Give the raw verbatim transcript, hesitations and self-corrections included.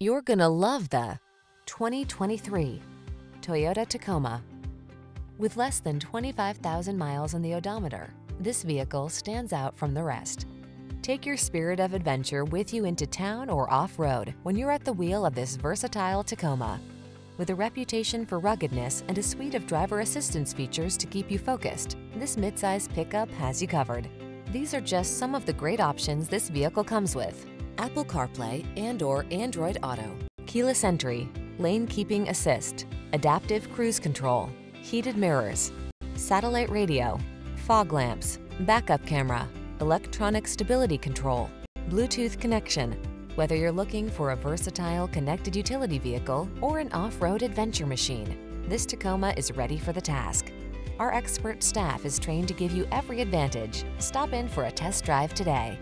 You're gonna love the twenty twenty-three Toyota Tacoma. With less than twenty-five thousand miles on the odometer, this vehicle stands out from the rest. Take your spirit of adventure with you into town or off-road when you're at the wheel of this versatile Tacoma. With a reputation for ruggedness and a suite of driver assistance features to keep you focused, this midsize pickup has you covered. These are just some of the great options this vehicle comes with: Apple CarPlay and or Android Auto, keyless entry, lane keeping assist, adaptive cruise control, heated mirrors, satellite radio, fog lamps, backup camera, electronic stability control, Bluetooth connection. Whether you're looking for a versatile connected utility vehicle or an off-road adventure machine, this Tacoma is ready for the task. Our expert staff is trained to give you every advantage. Stop in for a test drive today.